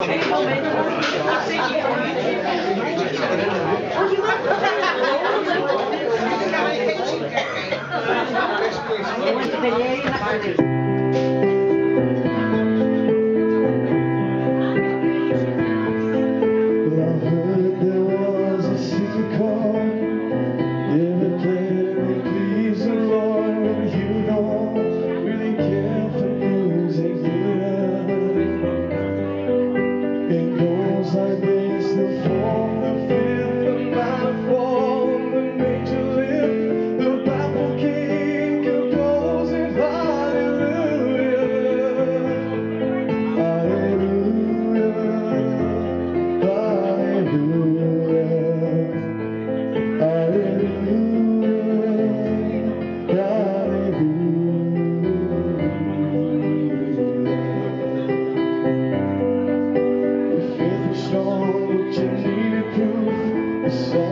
I heard there was a secret chord never played to please the Lord. When you don't really care for music, you never. It goes like this: the fourth, the fifth, the minor fall, the major lift, the Bible King composing hallelujah, hallelujah, hallelujah. So